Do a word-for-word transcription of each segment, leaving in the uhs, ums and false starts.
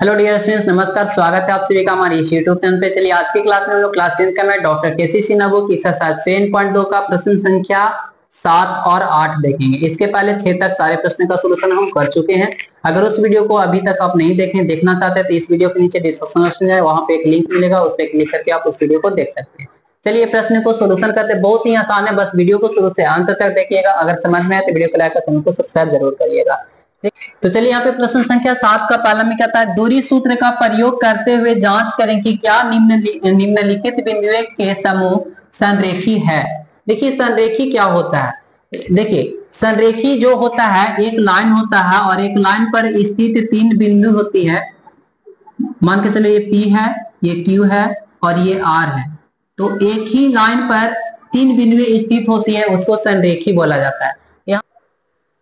Hello dear students, नमस्कार। स्वागत है आप सभी का हमारे इस यूट्यूब चैनल पे। चलिए आज की क्लास में हम लोग क्लास टेन का मैं डॉक्टर केसी Sinha book exercise seven point दो का प्रश्न संख्या सात और आठ देखेंगे। इसके पहले छह तक सारे प्रश्न का सोल्यूशन हम कर चुके हैं। अगर उस वीडियो को अभी तक आप नहीं देखें देखना चाहते हैं तो इस वीडियो के नीचे डिस्क्रिप्शन ऑप्शन है, वहाँ पे एक लिंक मिलेगा, उस पर क्लिक करके आप उस वीडियो को देख सकते हैं। चलिए प्रश्न को सोल्यूशन करते हैं, बहुत ही आसान है, बस वीडियो को शुरू से अंत तक देखिएगा। अगर समझ में आए तो वीडियो को लाइक और चैनल को सब्सक्राइब जरूर करिएगा। तो चलिए यहाँ पे प्रश्न संख्या सात का पाला में कहता है दूरी सूत्र का प्रयोग करते हुए जांच करें कि क्या निम्न निम्नलिखित बिंदुओं के समूह संरेखी है। देखिए संरेखी क्या होता है। देखिए संरेखी जो होता है, एक लाइन होता है और एक लाइन पर स्थित तीन बिंदु होती है। मान के चलो ये P है, ये Q है और ये R है। तो एक ही लाइन पर तीन बिंदु स्थित होती है, उसको संरेखी बोला जाता है।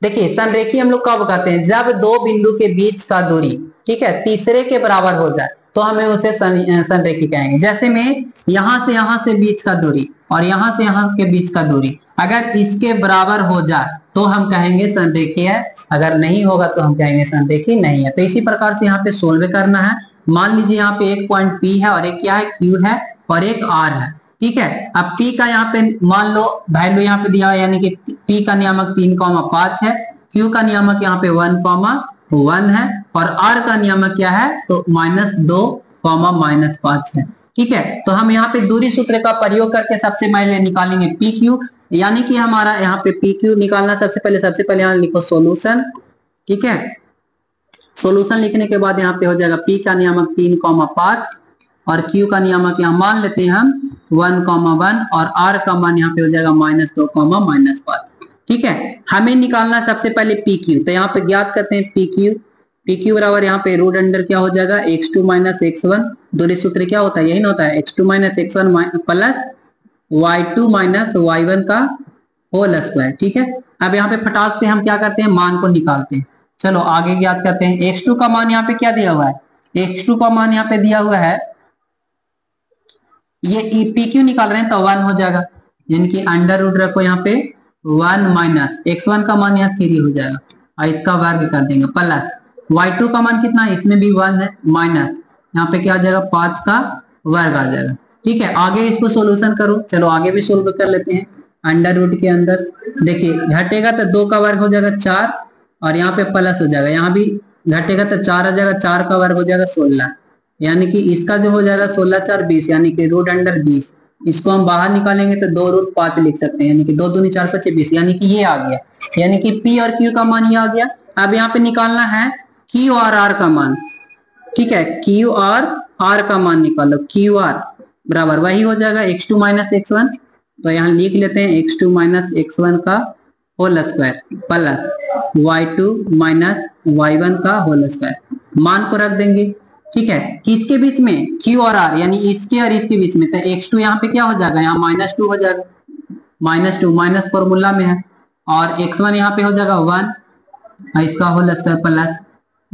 देखिए संरेखी हम लोग कब कहते हैं, जब दो बिंदु के बीच का दूरी ठीक है तीसरे के बराबर हो जाए तो हमें उसे संरेखी कहेंगे। जैसे मैं यहां से यहां से बीच का दूरी और यहां से यहां के बीच का दूरी अगर इसके बराबर हो जाए तो हम कहेंगे संरेखी है, अगर नहीं होगा तो हम कहेंगे संरेखी नहीं है। तो इसी प्रकार से यहाँ पे सोल्व करना है। मान लीजिए यहाँ पे एक पॉइंट पी है और एक क्या है क्यू है और एक आर है ठीक है। अब P का यहाँ पे मान लो वैल्यू यहाँ पे दिया है, यानी कि P का नियामक तीन कॉमा पांच है, Q का नियामक यहाँ पे वन कॉमा वन है और R का नियामक क्या है तो माइनस दो कॉमा माइनस पांच है ठीक है। तो हम यहाँ पे दूरी सूत्र का प्रयोग करके सबसे पहले निकालेंगे P Q, यानी कि हमारा यहाँ पे P Q निकालना सबसे पहले। सबसे पहले यहाँ लिखो सोल्यूशन ठीक है। सोल्यूशन लिखने के बाद यहाँ पे हो जाएगा P का नियामक तीन कॉमा पांच और Q का नियामक यहाँ मान लेते हैं हम वन कॉमा वन और R का मान यहाँ पे हो जाएगा माइनस दो कॉमा माइनस पांच ठीक है। हमें निकालना सबसे पहले P Q, तो यहाँ पे ज्ञात करते हैं P Q। P Q बराबर यहाँ पे रूट अंडर क्या हो जाएगा x two minus x one. दूरी सूत्र क्या होता है, यही ना होता है x two minus x one plus y two minus y one का होल स्क्वायर ठीक है। अब यहाँ पे फटाक से हम क्या करते हैं मान को निकालते हैं। चलो आगे ज्ञात करते हैं एक्स टू का मान यहाँ पे क्या दिया हुआ है, एक्स टू का मान यहाँ पे दिया हुआ है, ये पी क्यू निकाल रहे हैं तो वन हो जाएगा, यानी कि अंडर रूट रखो यहाँ पे वन माइनस एक्स वन का मान यहाँ थ्री हो जाएगा और इसका वर्ग कर देंगे प्लस वाई टू का मान कितना है इसमें भी वन है माइनस यहाँ पे क्या हो जाएगा पांच का वर्ग आ जाएगा ठीक है। आगे इसको सोल्यूशन करो, चलो आगे भी सोल्व कर लेते हैं। अंडर रूट के अंदर देखिए घटेगा तो दो का वर्ग हो जाएगा चार और यहाँ पे प्लस हो जाएगा, यहाँ भी घटेगा तो चार आ जाएगा, चार का वर्ग हो जाएगा सोलह, यानी कि इसका जो हो जाएगा सोलह चार बीस, यानी कि रूट अंडर बीस। इसको हम बाहर निकालेंगे तो दो रूट पांच लिख सकते हैं, यानी कि दो दूनी चार पच्चे बीस, यानी कि ये आ गया, यानी कि P और Q का मान ये आ गया। अब यहाँ पे निकालना है Q और R का मान ठीक है। Q और R का मान निकालो, Q R बराबर वही हो जाएगा x two minus x one, तो यहाँ लिख लेते हैं x two minus x one का whole square plus y two minus y one का होल स्क्वायर। मान को रख देंगे ठीक है, किसके बीच में Q और R, यानी इसके और इसके बीच में, तो एक्स टू यहाँ पे क्या हो जाएगा यहाँ माइनस टू हो जाएगा, माइनस टू माइनस फॉर्मूला में है और एक्स वन यहाँ पे हो जाएगा वन और इसका होल स्क्वायर प्लस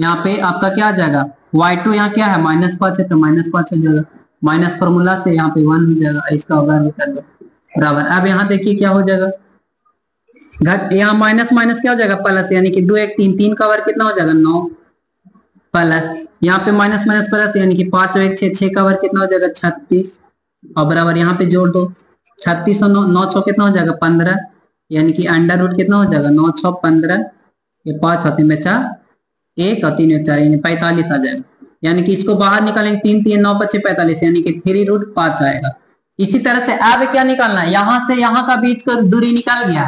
यहाँ पे आपका क्या आ जाएगा वाई टू यहाँ क्या है माइनस पांच है तो माइनस पांच हो जाएगा, माइनस फॉर्मूला से यहाँ पे वन हो जाएगा, इसका वर्ग कर दो बराबर। अब यहाँ देखिए क्या हो जाएगा घट, यहाँ माइनस माइनस क्या हो जाएगा प्लस, यानी कि दो एक तीन, तीन का वर्ग कितना हो जाएगा नौ प्लस यहाँ पे माइनस माइनस प्लस, यानी कि पांच और एक छह, छह का वर्ग कितना हो जाएगा छत्तीस और बराबर यहाँ पे जोड़ दो छत्तीस और नौ, नौ छह कितना हो जाएगा पंद्रह, यानी कि अंडर रूट कितना हो जाएगा नौ छह पंद्रह, ये पांच और तीन में चार एक और तीन में चार यानी पैंतालीस आ जाएगा, यानी कि इसको बाहर निकालेंगे तीन तीन नौ पच्चीस पैंतालीस, यानी कि थ्री रूट पांच आएगा। इसी तरह से अब क्या निकालना है, यहाँ से यहाँ का बीच का दूरी निकल गया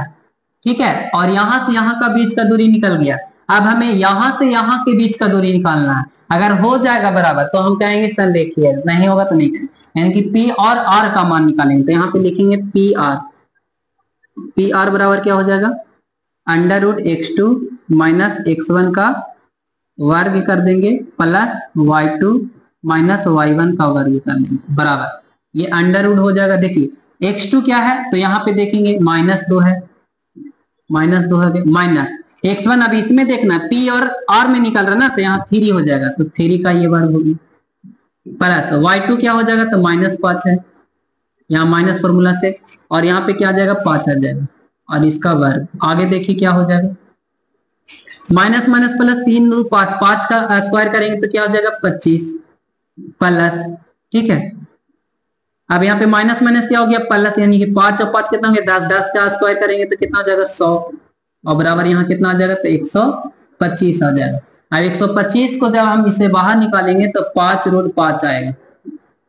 ठीक है और यहाँ से यहाँ का बीच का दूरी निकल गया। अब हमें यहाँ से यहाँ के बीच का दूरी निकालना है, अगर हो जाएगा बराबर तो हम कहेंगे संरेखी है, नहीं होगा तो नहीं कहेंगे, यानी कि P और R का मान निकालेंगे। तो यहाँ पे लिखेंगे पी आर, पी आर बराबर क्या हो जाएगा under root x two minus x one का वर्ग कर देंगे plus y two minus y one का वर्ग कर देंगे बराबर, ये अंडर रूट हो जाएगा। देखिए एक्स टू क्या है तो यहाँ पे देखेंगे माइनस दो है, माइनस दो है माइनस एक्स वन, अब इसमें देखना P और R में निकाल रहा ना तो यहाँ थ्री हो जाएगा तो थ्री का ये वर्ग होगी प्लस वाई टू क्या हो जाएगा तो माइनस पांच है, यहाँ माइनस फॉर्मूला से और यहाँ पे क्या आ जाएगा पांच आ जाएगा और इसका वर्ग। आगे देखिए क्या हो जाएगा माइनस माइनस प्लस तीन दो पांच, पांच का स्क्वायर करेंगे तो क्या हो जाएगा पच्चीस प्लस, ठीक है। अब यहाँ पे माइनस माइनस क्या हो गया प्लस, यानी कि पांच और पांच कितना हो गया दस, दस का स्क्वायर करेंगे तो कितना हो जाएगा सौ, और बराबर यहाँ कितना आ जाएगा तो एक सौ पच्चीस आ जाएगा। अब एक सौ पच्चीस को जब हम इसे बाहर निकालेंगे तो पांच रूट पांच आएगा,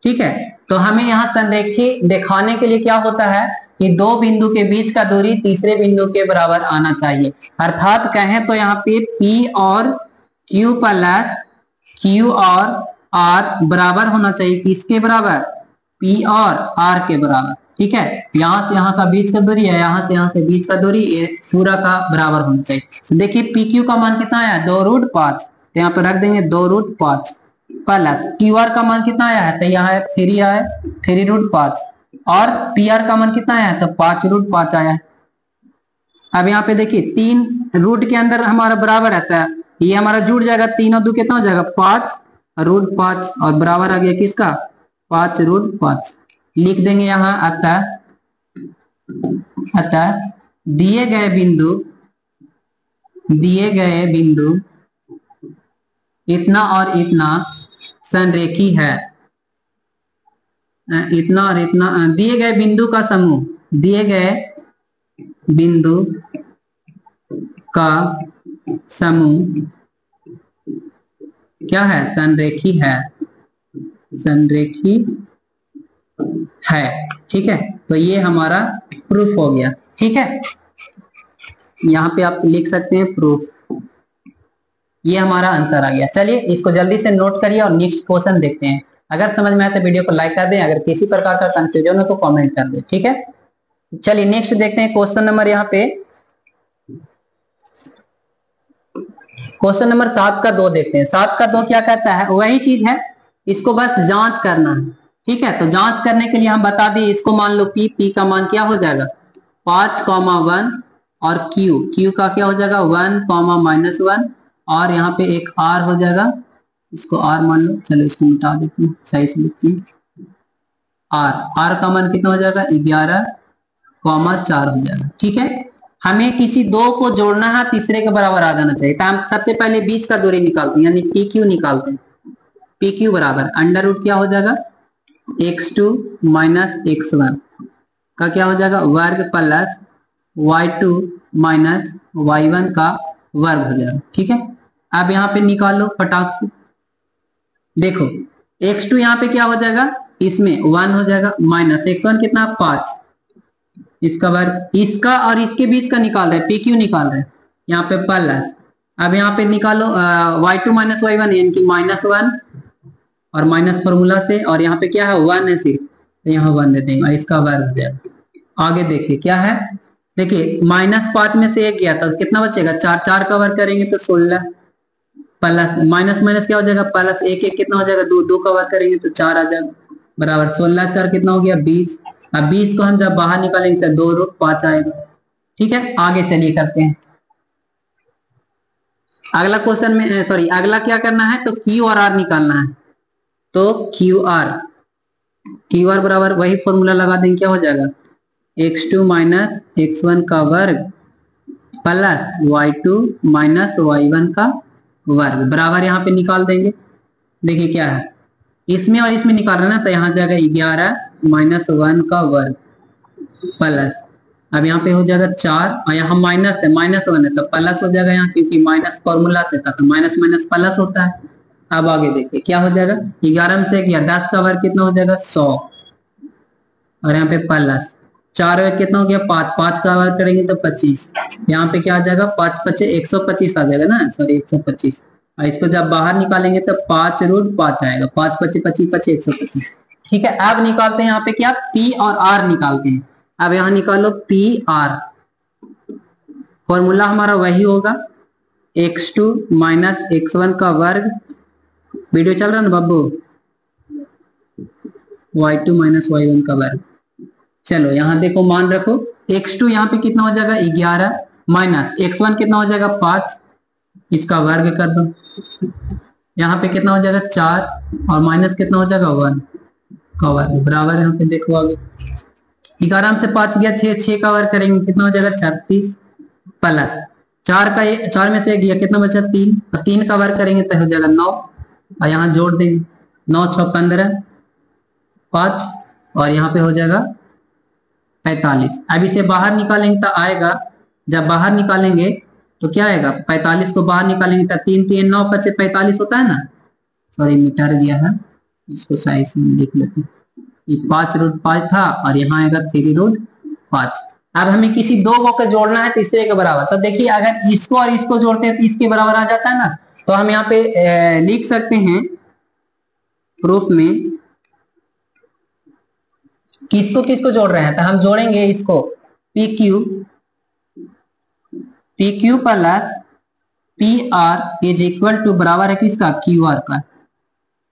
ठीक है। तो हमें यहाँ संरेखी दिखाने के लिए क्या होता है कि दो बिंदु के बीच का दूरी तीसरे बिंदु के बराबर आना चाहिए, अर्थात कहें तो यहाँ पे P और Q प्लस Q और R बराबर होना चाहिए, किसके बराबर, P और R के बराबर, ठीक है। यहाँ से यहाँ का बीच का दूरी है, यहाँ से यहाँ से बीच का दूरी ये पूरा का बराबर होना चाहिए। देखिए P Q का मान कितना आया दो रूट पांच, तो यहाँ पर रख देंगे दो रूट पांच प्लस क्यू आर का मान कितना आया है तो यहाँ है थ्री आया है थ्री रूट पांच, और पी आर का मान कितना आया है तो पांच रूट पांच आया है। अब यहाँ पे देखिए तीन रूट के अंदर हमारा बराबर रहता है, ये हमारा जुड़ जाएगा, तीन और दो कितना हो जाएगा पांच रूट पांच, और बराबर आ गया किसका पांच रूट पांच। लिख देंगे यहाँ अतः अतः दिए गए बिंदु दिए गए बिंदु इतना और इतना संरेखी है, इतना और इतना दिए गए बिंदु का समूह दिए गए बिंदु का समूह क्या है संरेखी है संरेखी है, ठीक है। तो ये हमारा प्रूफ हो गया, ठीक है। यहाँ पे आप लिख सकते हैं प्रूफ, ये हमारा आंसर आ गया। चलिए इसको जल्दी से नोट करिए और नेक्स्ट क्वेश्चन देखते हैं। अगर समझ में आए तो वीडियो को लाइक कर दें, अगर किसी प्रकार का कंफ्यूजन हो तो कमेंट कर दें, ठीक है। चलिए नेक्स्ट देखते हैं क्वेश्चन नंबर, यहाँ पे क्वेश्चन नंबर सात का दो देखते हैं। सात का दो क्या कहता है, वही चीज है, इसको बस जांच करना है, ठीक है। तो जांच करने के लिए हम बता दिए, इसको मान लो पी, पी का मान क्या हो जाएगा पांच कॉमा वन, और क्यू, क्यू का क्या हो जाएगा वन कॉमा माइनस वन, और यहाँ पे एक आर हो जाएगा, इसको आर मान लो, चलो इसको मिटा देते हैं, सही से लिखते हैं आर, आर का मान कितना हो जाएगा ग्यारह कॉमा चार हो जाएगा, ठीक है। हमें किसी दो को जोड़ना है, तीसरे के बराबर आ जाना चाहिए, तो हम सबसे पहले बीच का दूरी निकालते हैं, यानी पी क्यू निकालते हैं। पी क्यू बराबर अंडर रूट क्या हो जाएगा x two minus x one का क्या हो जाएगा वर्ग plus y two minus y one का वर्ग हो जाएगा, ठीक है। अब यहाँ पे निकालो फटाक से, देखो एक्स टू यहाँ पे क्या हो जाएगा इसमें वन हो जाएगा माइनस एक्स वन कितना पांच, इसका वर्ग, इसका और इसके बीच का निकाल रहे पी क्यू निकाल रहे यहाँ पे प्लस। अब यहाँ पे निकालो y two minus y one यानी कि माइनस वन, और माइनस फॉर्मूला से, और यहाँ पे क्या है वन है सिर्फ, तो यहाँ वन दे देंगे, इसका वर्ग हो जाएगा। आगे देखिए क्या है, देखिए माइनस पांच में से एक गया तो कितना बचेगा चार, चार का वर्ग करेंगे तो सोलह प्लस माइनस माइनस क्या हो जाएगा प्लस, एक एक कितना हो जाएगा दो, दो का वर्ग करेंगे तो चार आ जाएगा बराबर सोलह चार कितना हो गया बीस। अब बीस को हम जब बाहर निकालेंगे तो दो रूट पांच आएगा, ठीक है। आगे चलिए करते हैं अगला क्वेश्चन में, सॉरी अगला क्या करना है तो क्यू और आर निकालना है। तो क्यू आर, क्यू आर बराबर वही फॉर्मूला लगा देंगे, क्या हो जाएगा x two minus x one का वर्ग plus y two minus y one का वर्ग बराबर, यहाँ पे निकाल देंगे। देखिए क्या है इसमें और इसमें निकाल रहे ना, तो यहाँ जाएगा ग्यारह माइनस वन का वर्ग प्लस, अब यहाँ पे हो जाएगा चार, और यहाँ माइनस है माइनस वन है तो प्लस हो जाएगा यहाँ, क्योंकि माइनस फॉर्मूला से था तो माइनस माइनस प्लस होता है। अब आगे देखिए क्या हो जाएगा ग्यारह में से एक या दस का वर्ग कितना हो जाएगा सौ, और यहाँ पे प्लस चार वर्ग कितना हो गया पांच, पांच का वर्ग करेंगे तो पच्चीस, यहाँ पे क्या आ जाएगा पांच पच्चीस एक सौ पच्चीस आ जाएगा ना, सॉरी एक सौ पच्चीस, और इसको जब बाहर निकालेंगे तो पांच रूट पांच आएगा, पांच पच्चीस पच्चीस पच्चीस एक सौ पच्चीस, ठीक है। अब निकालते हैं यहाँ पे क्या पी और आर निकालते हैं। अब यहाँ निकालो पी आर, फॉर्मूला हमारा वही होगा x two minus x one का वर्ग, वीडियो चल रहा ना Babbu, y two minus y one का वर्ग। चलो यहाँ देखो मान रखो एक्स टू यहाँ पे कितना हो जाएगा ग्यारह माइनस एक्स वन कितना हो जाएगा पांच, इसका वर्ग कर दो, यहाँ पे कितना हो जाएगा चार, और माइनस कितना हो जाएगा वन का वर्ग बराबर, यहाँ पे देखो आगे ग्यारह से पांच गया छह, छह का वर्ग करेंगे कितना हो जाएगा छत्तीस प्लस चार का ए, चार में से एक गया, कितना बचा तीन, और तीन का वर्ग करेंगे तो हो जाएगा नौ, और यहाँ जोड़ देंगे नौ छः पंद्रह पाँच, और यहाँ पे हो जाएगा पैंतालीस। अब इसे बाहर निकालेंगे तो आएगा, जब बाहर निकालेंगे तो क्या आएगा, पैंतालीस को बाहर निकालेंगे तो तीन तीन नौ पच्चे पैंतालीस होता है ना, सॉरी मिटर गया है, इसको साइज में लिख लेते हैं, ये पाँच रूट पाँच था और यहाँ आएगा थ्री रूट पाँच। अब हमें किसी दो को के जोड़ना है तीसरे के बराबर, तो देखिए अगर इसको और इसको जोड़ते हैं तो इसके बराबर आ जाता है ना, तो हम यहाँ पे लिख सकते हैं प्रूफ में किसको किसको जोड़ रहे हैं, तो हम जोड़ेंगे इसको P Q P Q plus P R is equal to बराबर है किसका, क्यू आर का।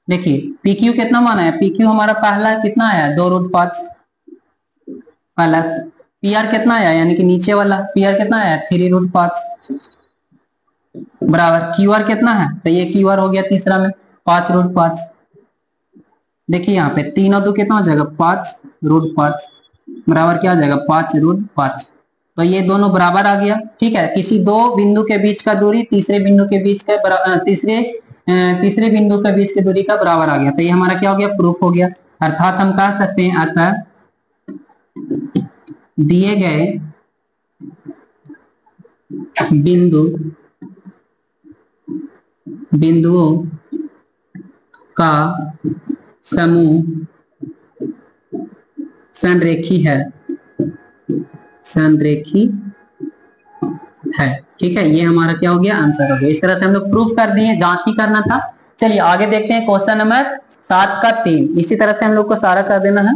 देखिए पी क्यू कितना माना है, पी क्यू हमारा पहला कितना आया दो रूट पाँच प्लस पी आर कितना आया, यानी कि नीचे वाला पी आर कितना आया थ्री रूट पाँच बराबर क्यू आर कितना है, तो ये क्यू आर हो गया तीसरा में पाँच रूट पाँच। देखिए यहाँ पे तीन और दो कितना हो जाएगा पाँच रूट पाँच बराबर क्या हो जाएगा पाँच रूट पाँच, तो ये दोनों बराबर आ गया। ठीक है, किसी दो बिंदु के बीच का दूरी तीसरे बिंदु के बीच का तीसरे तीसरे बिंदु के बीच की दूरी का बराबर आ गया, तो ये हमारा क्या हो गया प्रूफ हो गया। अर्थात हम कह सकते हैं अतः दिए गए बिंदु बिंदुओं का समूह संरेखी है संरेखी है। ठीक है, ये हमारा क्या हो गया आंसर हो गया। इस तरह से हम लोग प्रूफ कर दिए, जांच ही करना था। चलिए आगे देखते हैं क्वेश्चन नंबर सात का तीन। इसी तरह से हम लोग को सारा कर देना है।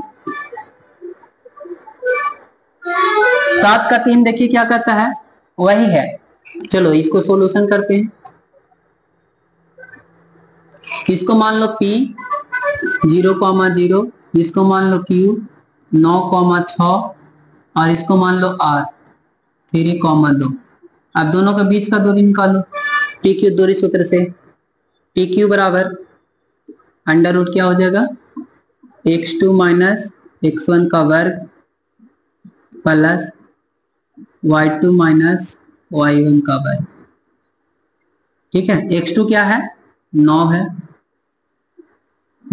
सात का तीन देखिए क्या कहता है, वही है। चलो इसको सॉल्यूशन करते हैं। इसको मान लो P जीरो कॉमा जीरो, इसको मान लो Q नौ कॉमा छ, और इसको मान लो R थ्री कॉमा दो। अब दोनों के बीच का दूरी निकालो पी क्यू दूरी सूत्र से। पी क्यू बराबर अंडर रूट क्या हो जाएगा x two minus x one का वर्ग plus y two minus y one का वर्ग। ठीक है, एक्स टू क्या है नौ है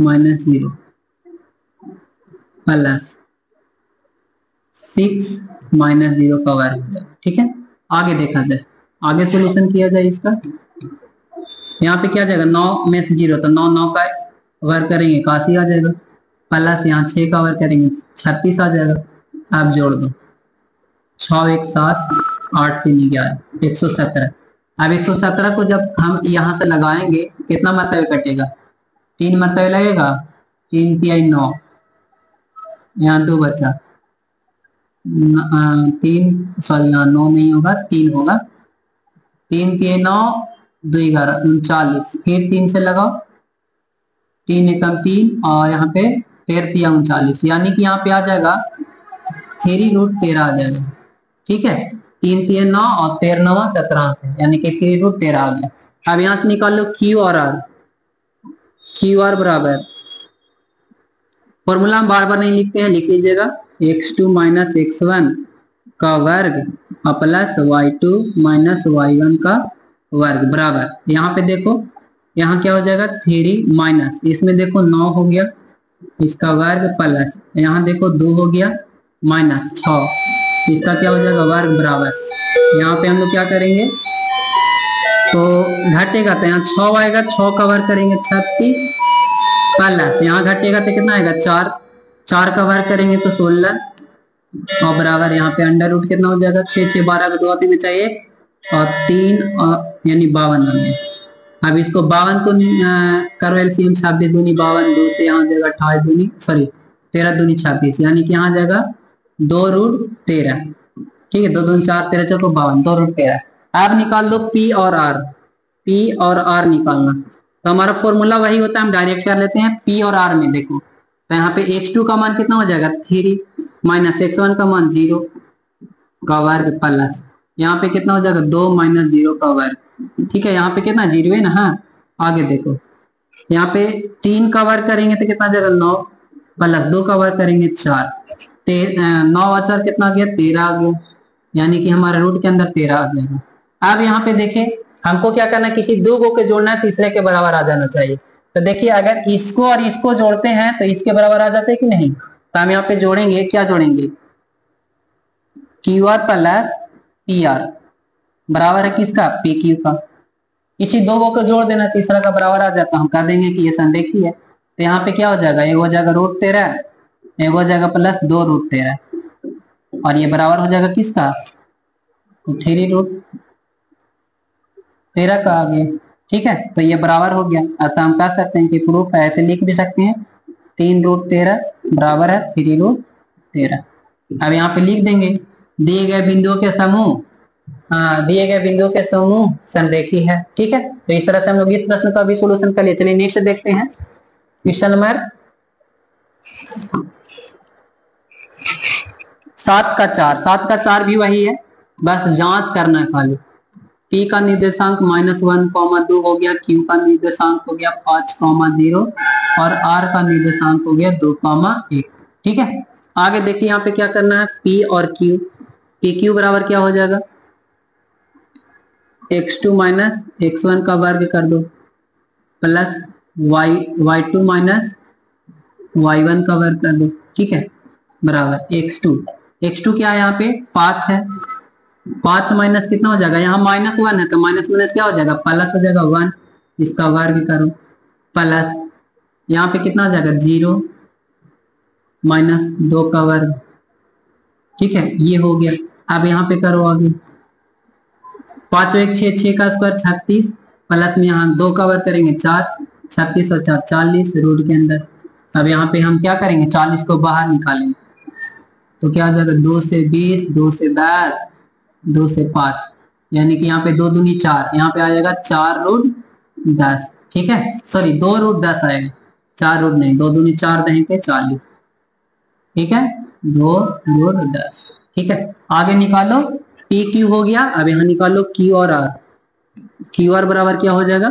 minus zero plus six minus zero का वर्ग। ठीक है, आगे देखा जाए, आगे सोल्यूशन किया जाए इसका। यहाँ पे क्या जाएगा नौ में से जीरो, तो नौ नौ का वर्ग करेंगे इक्यासी आ जाएगा, प्लस यहाँ छः का वर्ग करेंगे छत्तीस आ जाएगा। आप जोड़ दो छः एक सात आठ तीन ग्यारह एक सौ सत्रह। अब एक सौ सत्रह को जब हम यहाँ से लगाएंगे कितना मरतबे कटेगा, तीन मरतबे लगेगा। तीन तिहाई नौ, यहाँ दो बचा तीन, सॉरी यहाँ नौ नहीं होगा तीन होगा। तीन तीन नौ दो ग्यारह उनचालीस, फिर तीन से लगाओ तीन एकम तीन, और यहाँ पे तेरह तिया उनचालीस, यानी कि यहाँ पे आ जाएगा थ्री रूट तेरह आ जाएगा। ठीक है, तीन तीन नौ और तेरह नवा सत्रह से, यानी कि थ्री रूट तेरह आ गया। अब यहाँ से निकाल लो क्यू और आर। क्यू आर बराबर फॉर्मूला हम बार बार नहीं लिखते हैं, लिख लीजिएगा x two minus x one का वर्ग plus y two minus y one का वर्ग बराबर। यहाँ पे देखो यहाँ क्या हो जाएगा थ्री माइनस, इसमें देखो नौ हो गया इसका वर्ग प्लस यहाँ देखो दो हो गया माइनस छः इसका क्या हो जाएगा वर्ग बराबर। यहाँ पे हम लोग क्या करेंगे तो घटेगा, तो यहाँ छः आएगा, छः का वर्ग करेंगे छत्तीस प्लस यहाँ घटेगा तो कितना आएगा चार, चार का वर्ग करेंगे तो सोलह और बराबर यहाँ पे अंडर रूट कितना हो जाएगा छः छः बारह का दो में चाहिए और तीन और यानी बावन हो गया। अब इसको बावन को करो एलसीएम, छब्बीस दूनी बावन, दो से यहाँ जाएगा अट्ठाईस दूनी सॉरी तेरह दूनी छब्बीस, यानी कि यहाँ जाएगा दो रूट तेरह। ठीक है, दो दूनी चार तेरह चौको बावन दो रूट तेरह। आप निकाल लो पी और आर, पी और आर निकालना तो हमारा फॉर्मूला वही होता है, हम डायरेक्ट कर लेते हैं पी और आर में। देखो तो यहाँ पे एक्स टू का मान कितना हो जाएगा थ्री माइनस एक्स वन का मान जीरो का वर्ग प्लस यहाँ पे कितना हो जाएगा दो माइनस जीरो का वर्ग। ठीक है, यहाँ पे कितना जीरो है ना। हाँ आगे देखो यहाँ पे तीन का वर्ग करेंगे तो कितना जाएगा नौ प्लस दो का वर्ग करेंगे चार, नौ और चार कितना आ गया तेरह आ गया, यानी कि हमारा रूट के अंदर तेरह आ जाएगा। अब यहाँ पे देखें हमको क्या करना है, किसी दो को के जोड़ना है, तीसरे के बराबर आ जाना चाहिए। तो देखिए अगर इसको और इसको जोड़ते हैं तो इसके बराबर आ जाते हैं कि नहीं, तो हम यहाँ पे जोड़ेंगे, क्या जोड़ेंगे, Q R plus P R बराबर है किसका, पी क्यू का। किसी दो को जोड़ देना, तीसरा का बराबर आ जाता, हम कह देंगे कि ये संरेखी है। तो यहाँ पे क्या हो जाएगा, एक हो जाएगा रूट तेरह, एक हो जाएगा प्लस दो रूट तेरह, और ये बराबर हो जाएगा किसका, थ्री रूट तेरह का आगे, ठीक है। तो ये बराबर हो गया। अतः हम कह सकते हैं कि प्रूफ ऐसे लिख भी सकते हैं, तीन रूट तेरह बराबर है थ्री रूट तेरह। अब यहाँ पे लिख देंगे, दिए गए बिंदुओं के समूह, दिए गए बिंदुओं के समूह संरेखी है, ठीक है। तो इस तरह से हम लोग इस प्रश्न का भी सोल्यूशन कर लिए। चलिए नेक्स्ट देखते हैं, क्वेश्चन नंबर सात का चार। सात का चार भी वही है, बस जांच करना है खाली। पी का निर्देशांक माइनस वन कॉमा दो हो गया, क्यू का निर्देशांक हो गया पांच कॉमा जीरो, और आर का निर्देशांक हो गया दो कॉमा एक, ठीक है। आगे देखिए यहाँ पे क्या करना है, पी और क्यू, पी क्यू बराबर क्या हो जाएगा, x two minus x one का वर्ग कर दो, plus y y two minus y one का वर्ग कर दो, ठीक है, बराबर एक्स टू। एक्स टू क्या है यहाँ पे, पांच है, पांच माइनस कितना हो जाएगा, यहाँ माइनस वन है तो माइनस माइनस क्या हो जाएगा, प्लस हो जाएगा वन, इसका वर्ग करो, प्लस यहाँ पे कितना हो जाएगा, जीरो माइनस दो का वर्ग, ठीक है, ये हो गया। अब यहाँ पे करो आगे, पांचों एक छः, छः का स्क्वायर छत्तीस, प्लस में यहाँ दो का वर्ग करेंगे चार, छत्तीस और चार चालीस रूट के अंदर। अब यहाँ पे हम क्या करेंगे, चालीस को बाहर निकालेंगे, तो क्या हो जाएगा, दो से बीस, दो से दस, दो से पाँच, यानी कि यहाँ पे दो दूनी चार, यहाँ पे आ जाएगा चार रूट दस, ठीक है, सॉरी दो रूट दस आएगा, चार रूट नहीं, दो दूनी चार देंगे चालीस, ठीक है, दो रूट दस, ठीक है। आगे निकालो, पी क्यू हो गया, अब यहाँ निकालो क्यू और आर। क्यू आर बराबर क्या हो जाएगा,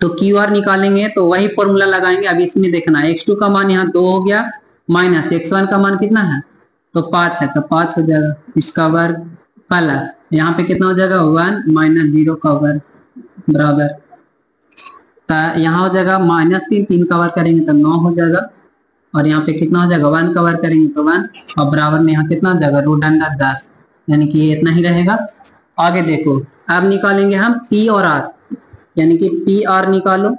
तो क्यू आर निकालेंगे तो वही फॉर्मूला लगाएंगे। अब इसमें देखना है, एक्स टू का मान यहाँ दो हो गया, माइनस एक्स वन का मान कितना है, तो पाँच है, तो पाँच हो जाएगा इसका वर्ग, प्लस यहाँ पे कितना हो जाएगा, वन माइनस जीरो का वर्ग बराबर, तो यहाँ हो जाएगा माइनस तीन, तीन का वर्ग करेंगे तो नौ हो जाएगा, और यहाँ पे कितना हो जाएगा, वन का वर्ग करेंगे तो वन, और बराबर में यहाँ कितना हो जाएगा, रूट अंडर दस, यानी कि ये इतना ही रहेगा। आगे देखो, अब निकालेंगे हम पी और आर, यानी कि पी आर निकालो,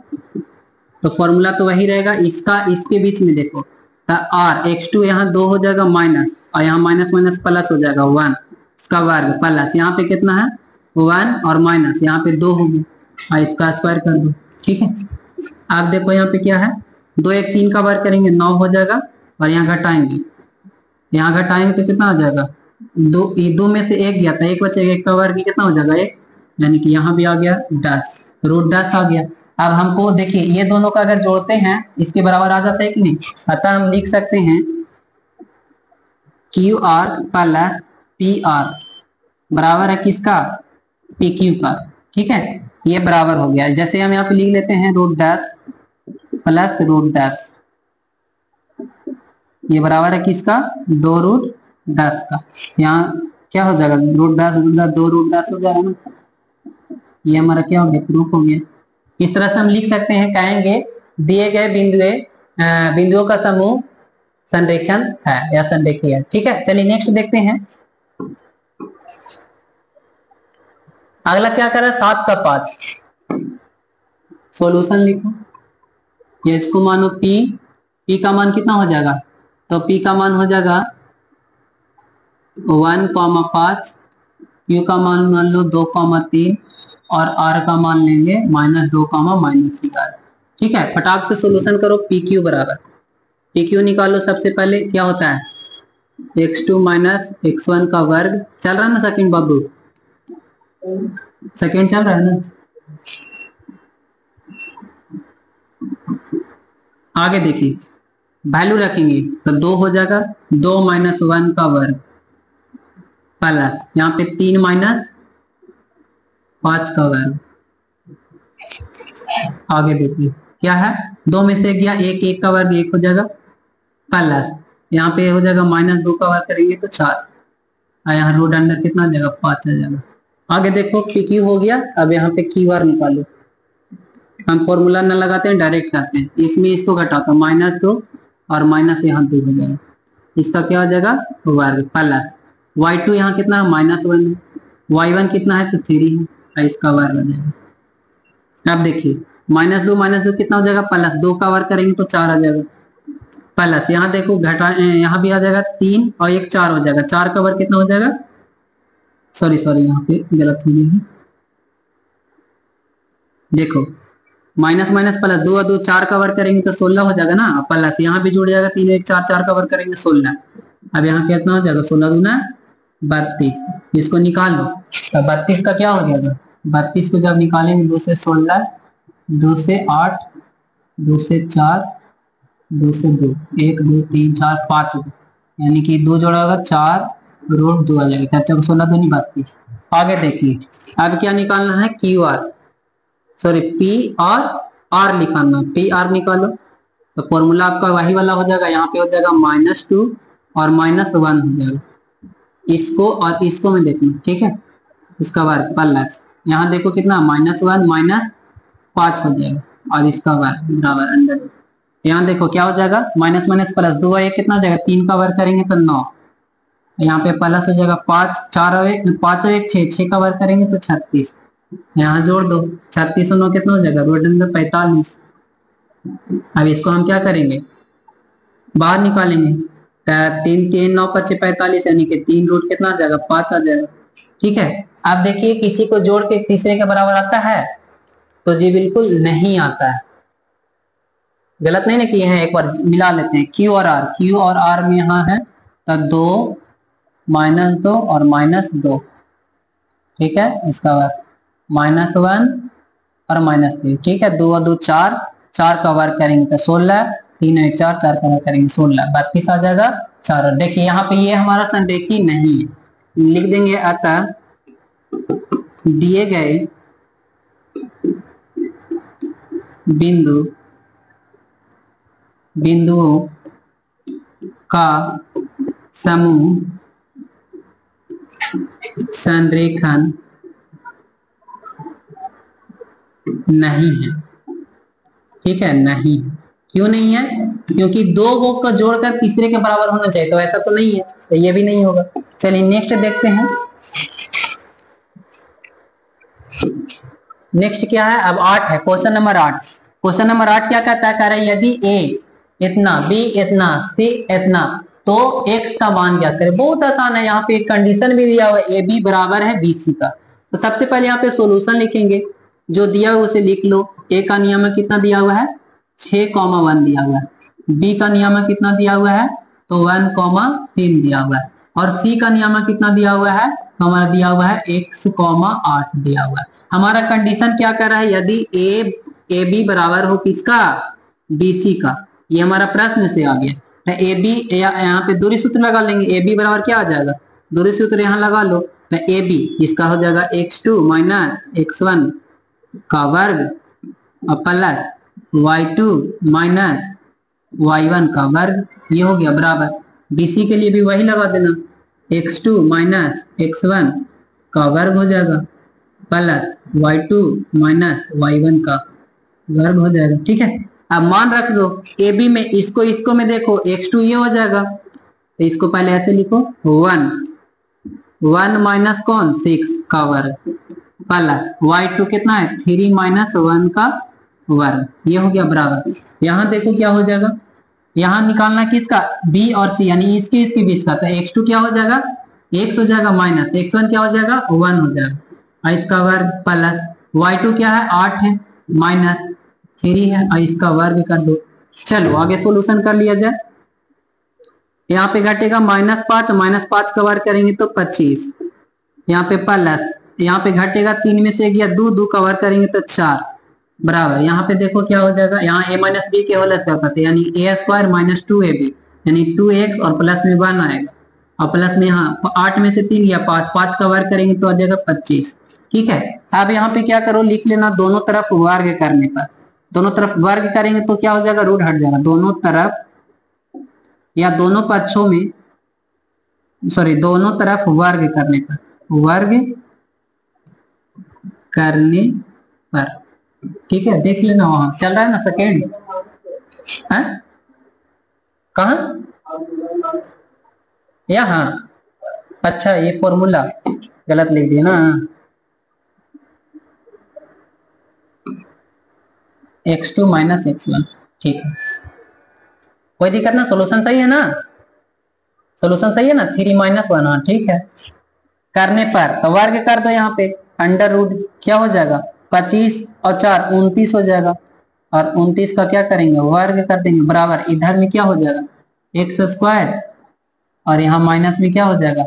तो फॉर्मूला तो वही रहेगा, इसका इसके बीच में देखो, तो आर एक्स टू यहाँ दो हो जाएगा माइनस, और यहाँ माइनस माइनस प्लस हो जाएगा वन, इसका वर्ग प्लस यहाँ पे कितना है वन, और माइनस यहाँ पे दो हो गया, और इसका स्क्वायर कर दो, ठीक है। आप देखो यहाँ पे क्या है, दो एक तीन का वर्ग करेंगे नौ हो जाएगा, और यहाँ घटाएंगे, यहाँ घटाएंगे तो कितना हो जाएगा, दो दो में से एक गया था, एक बचेगा, एक का वर्ग कितना हो जाएगा एक, यानी कि यहाँ भी आ गया दस, रूट दस आ गया। अब हमको देखिए ये दोनों का अगर जोड़ते हैं इसके बराबर आ जाता है कि नहीं, अतः हम लिख सकते हैं Q R plus P R बराबर है किसका, पी क्यू का, ठीक है, ये बराबर हो गया। जैसे हम यहाँ पे लिख लेते हैं रूट दस प्लस रूट दस, ये बराबर है किसका, दो रूट दस का, यहाँ क्या हो जाएगा, रूट दस रूट दस दो रूट दस हो जाएगा ना, ये हमारा क्या हो गया, प्रूफ हो गया। इस तरह से हम लिख सकते हैं, कहेंगे दिए गए बिंदुए बिंदुओं का समूह संरेखण है या संरेखी है, ठीक है। चलिए नेक्स्ट देखते हैं, अगला क्या कर रहा है, सात का पांच, सॉल्यूशन लिखो, ये इसको मानो पी, पी का मान कितना हो जाएगा, तो पी का मान हो जाएगा वन कॉमा पांच, क्यू का मान मान लो दो कॉमा तीन, और आर का मान लेंगे माइनस दो कामा माइनस ग्यारह, ठीक है। फटाक से सोल्यूशन करो, पी क्यू बराबर, पी क्यू निकालो, सबसे पहले क्या होता है, x two minus x one का वर्ग, चल रहा है ना सेकंड बाबू, सेकंड चल रहा है ना। आगे देखिए वैल्यू रखेंगे तो दो हो जाएगा, दो माइनस वन का वर्ग प्लस यहाँ पे तीन माइनस पांच का वर्ग। आगे देखिए क्या है, दो में से गया एक, एक का वर्ग एक हो जाएगा प्लस यहाँ पे हो जाएगा माइनस दो का वर्ग करेंगे तो चार, और यहाँ रूट अंडर कितना आ जाएगा, पांच आ जाएगा, आगे देखो पी क्यू हो गया। अब यहाँ पे क्यू आर निकालो, हम फॉर्मूला न लगाते हैं डायरेक्ट करते हैं। इसमें इसको घटाता हूँ माइनस दो और माइनस यहाँ दो हो जाएगा, इसका क्या हो जाएगा वर्ग प्लस वाई टू यहाँ कितना है माइनस वन है, वाई वन कितना है तो थ्री है, इसका वर्ग हो जाएगा। अब देखिए माइनस दो माइनस दो कितना हो जाएगा प्लस, दो का वर्ग करेंगे तो चार आ जाएगा प्लस, यहाँ देखो घटा यहाँ भी आ जाएगा तीन और एक चार हो जाएगा, चार का वर्ग कितना हो जाएगा, सॉरी सॉरी यहाँ पे गलत हो गया है। देखो माइनस माइनस प्लस, दो और दो चार का वर्ग करेंगे तो सोलह हो जाएगा ना, प्लस यहाँ भी जुड़ जाएगा तीन एक चार, चार का वर्ग करेंगे सोलह। अब यहाँ कितना हो जाएगा सोलह दूना बत्तीस, इसको निकाल लो तो बत्तीस का क्या हो जाएगा, बत्तीस को जब निकालेंगे दो से सोलह, दो से आठ, दो से चार, दो से दो, एक दो तीन चार पाँच, यानी कि दो जोड़ा होगा चार रूट दो आ जाएगा, चार सोलह दो नहीं बत्तीस। आगे देखिए अब क्या निकालना है क्यू आर सॉरी पी और आर निकालना, पी आर निकालो तो फॉर्मूला आपका वही वाला हो जाएगा, यहाँ पे हो जाएगा माइनस टू और माइनस वन हो जाएगा, इसको और इसको में देखना ठीक है, इसका वर्ग प्लस यहाँ देखो कितना माइनस वन माइनस पाँच हो जाएगा और इसका वर्ग बराबर अंडर, यहाँ देखो क्या हो जाएगा माइनस माइनस प्लस, दो और एक कितना हो जाएगा तीन का वर्ग करेंगे तो नौ, यहाँ पे प्लस हो जाएगा पाँच, चार और एक पाँच और एक छः, छः का वर्ग करेंगे तो छत्तीस, यहाँ जोड़ दो छत्तीस और नौ कितना हो जाएगा रूट अंडर पैंतालीस। अब इसको हम क्या करेंगे बाहर निकालेंगे, तीन तीन नौ पच्चे पैंतालीस, यानी कि तीन रूट कितना आ जाएगा पाँच आ जाएगा ठीक है। अब देखिए किसी को जोड़ के तीसरे के बराबर आता है तो जी बिल्कुल नहीं आता है, गलत नहीं ना कि यह एक बार मिला लेते हैं Q और R, Q और R में यहाँ है तो दो माइनस दो और माइनस दो ठीक है, इसका वर्ग माइनस वन और माइनस तीन ठीक है, दो और दो चार, चार का वर्ग करेंगे तो सोलह, तीन और चार, चार का वर्ग करेंगे सोलह, बत्तीस आ जाएगा चार। देखिए यहाँ पे ये हमारा संरेखी नहीं है, लिख देंगे अतः दिए गए बिंदु बिंदुओं का समूह संरेखण नहीं है ठीक है, नहीं क्यों नहीं है, क्योंकि दो वो को जोड़कर तीसरे के बराबर होना चाहिए तो ऐसा तो नहीं है, तो ये भी नहीं होगा। चलिए नेक्स्ट देखते हैं, नेक्स्ट क्या है अब आठ है, क्वेश्चन नंबर आठ। क्वेश्चन नंबर आठ क्या कहता है, कह रहा है यदि ए इतना बी इतना सी इतना तो एक्स का मान ज्ञात करें। बहुत आसान है, यहाँ पे एक कंडीशन भी दिया हुआ है ए बी बराबर है बी सी का, तो सबसे पहले यहाँ पे सॉल्यूशन लिखेंगे, जो दिया हुआ उसे लिख लो। ए का नियमक कितना दिया हुआ है छः कॉमा वन दिया हुआ है, बी का नियमक कितना दिया हुआ है तो वन कॉमा तीन दिया हुआ है, और सी का नियमक कितना दिया हुआ है हमारा दिया हुआ है एक्स कॉमा आठ दिया हुआ है। हमारा कंडीशन क्या कर रहा है यदि ए ए बी बराबर हो किसका बी सी का, ये हमारा प्रश्न से आ गया। ए बी यहाँ पे दूरी सूत्र लगा लेंगे, ए बी बराबर क्या आ जाएगा दूरी सूत्र यहाँ लगा लो तो ए बी इसका हो जाएगा x two minus x one का वर्ग और plus y two minus y one का वर्ग, ये हो गया बराबर बी सी के लिए भी वही लगा देना x two minus x one का वर्ग हो जाएगा plus y two minus y one का वर्ग हो जाएगा ठीक है। अब मान रख दो ए बी में, इसको इसको में देखो एक्स टू ये हो जाएगा तो इसको पहले ऐसे लिखो वन वन माइनस कौन सिक्स का वर्ग प्लस वाई टू कितना है थ्री माइनस वन का वर्ग, ये हो गया बराबर। यहाँ देखो क्या हो जाएगा, यहाँ निकालना किसका बी और सी यानी इसके इसके बीच का, तो एक्स टू क्या हो जाएगा एक्स हो जाएगा माइनस एक्स वन क्या हो जाएगा वन हो जाएगा इसका वर्ग प्लस वाई टू क्या है आठ है माइनस थ्री है और इसका वर्ग कर दो। चलो आगे सॉल्यूशन कर लिया जाए, यहाँ पे घटेगा माइनस पाँच माइनस पाँच का वर्ग करेंगे तो पच्चीस, यहाँ पे प्लस यहाँ पे घटेगा तीन में से गया दो, दो का वर्ग करेंगे तो चार बराबर, यहाँ पे देखो क्या हो जाएगा यहाँ ए माइनस बी के होल स्क्वायर करते यानी A square minus two A B यानी टू एक्स और प्लस में वन आएगा और प्लस में यहाँ आठ में से तीन या पाँच, पाँच का वर्ग करेंगे तो आ जाएगा पच्चीस ठीक है। अब यहाँ पे क्या करो लिख लेना दोनों तरफ वर्ग करने पर, दोनों तरफ वर्ग करेंगे तो क्या हो जाएगा रूट हट जाएगा, दोनों तरफ या दोनों पक्षों में सॉरी दोनों तरफ वर्ग करने पर वर्ग करने पर। ठीक है, देख लेना वहां चल रहा है ना सेकेंड, है कहा यहाँ। अच्छा ये फॉर्मूला गलत लिख दिया ना, x two minus x one. ठीक है कोई दिक्कत ना, सोल्यूशन सही है ना, सोल्यूशन सही है ना, थ्री माइनस वन। हाँ ठीक है, करने पर तो वर्ग कर दो, यहाँ पे अंडर रूट क्या हो जाएगा, पच्चीस और चार उनतीस हो जाएगा, और उनतीस का क्या करेंगे वर्ग कर देंगे, बराबर इधर में क्या हो जाएगा एक्स स्क्वायर, और यहाँ माइनस में क्या हो जाएगा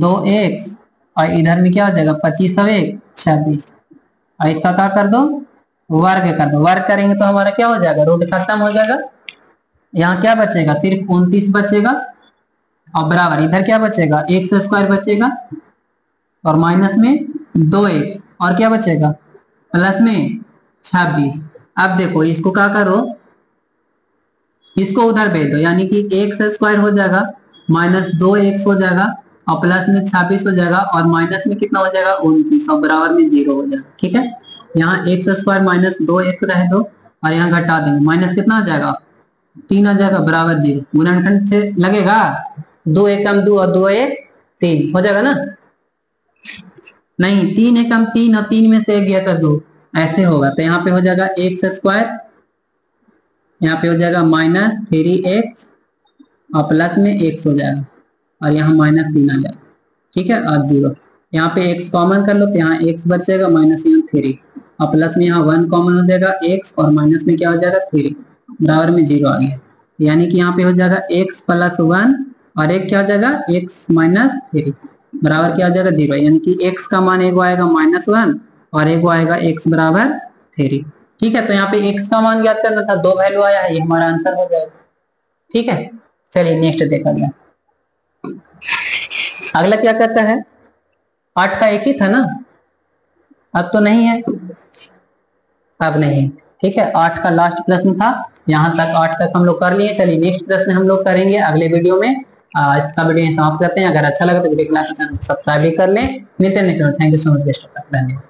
दो एक्स, और इधर में क्या हो जाएगा पच्चीस और एक छब्बीस, और इसका क्या कर दो वर्ग कर दो। वर्ग करेंगे तो हमारा क्या हो जाएगा रूट खत्म हो जाएगा, यहाँ क्या बचेगा सिर्फ उनतीस बचेगा, और बराबर इधर क्या बचेगा एक्स स्क्वायर बचेगा, और माइनस में दो एक्स, और क्या बचेगा प्लस में छब्बीस। अब देखो इसको क्या करो, इसको उधर भेज दो, यानी कि एक्स स्क्वायर हो जाएगा माइनस दो एक्स हो जाएगा, और प्लस में छब्बीस हो जाएगा, और माइनस में कितना हो जाएगा उनतीस, और बराबर में जीरो हो जाएगा। ठीक है, यहाँ एक्स स्क्वायर माइनस दो एक्स रह दो, और यहाँ घटा देंगे माइनस कितना आ जाएगा तीन आ जाएगा, बराबर जीरो। गुणनखंड से लगेगा दो एकम दो और दो एक तीन हो जाएगा ना, नहीं तीन एकम तीन और तीन में से एक गया तो दो, ऐसे होगा। तो यहाँ पे हो जाएगा एक्स स्क्वायर, यहाँ पे हो जाएगा माइनस थ्री एक्स, और प्लस में एक्स हो जाएगा, और यहाँ माइनस तीन आ जाएगा। ठीक है, और जीरो, यहाँ पे एक्स कॉमन कर लो तो यहाँ एक्स बचेगा माइनस यहाँ थ्री, और प्लस में यहाँ वन कॉमन हो जाएगा एक्स, और माइनस में क्या हो जाएगा थ्री, बराबर में जीरो आ गया। यानी कि यहाँ पे हो जाएगा एक्स प्लस वन और एक क्या हो जाएगा एक्स माइनस थ्री, बराबर क्या हो जाएगा जीरो। यानी कि एक्स का मान एक आएगा माइनस वन और एक आएगा एक्स बराबर थ्री। ठीक है, तो यहाँ पे एक्स का मान ज्ञात करना था, दो वैल्यू आया है, ये हमारा आंसर हो जाएगा। ठीक है, चलिए नेक्स्ट देखा जाए। अगला क्या कहता है, आठ का एक ही था ना, अब तो नहीं है, अब नहीं। ठीक है, आठ का लास्ट प्रश्न था, यहाँ तक आठ तक हम लोग कर लिए। चलिए नेक्स्ट प्रश्न हम लोग करेंगे अगले वीडियो में। आज का वीडियो समाप्त करते हैं, अगर अच्छा लगा तो वीडियो को लाइक सब्सक्राइब भी कर लें। नित्य निकल, thank you so much, best of luck, धन्यवाद।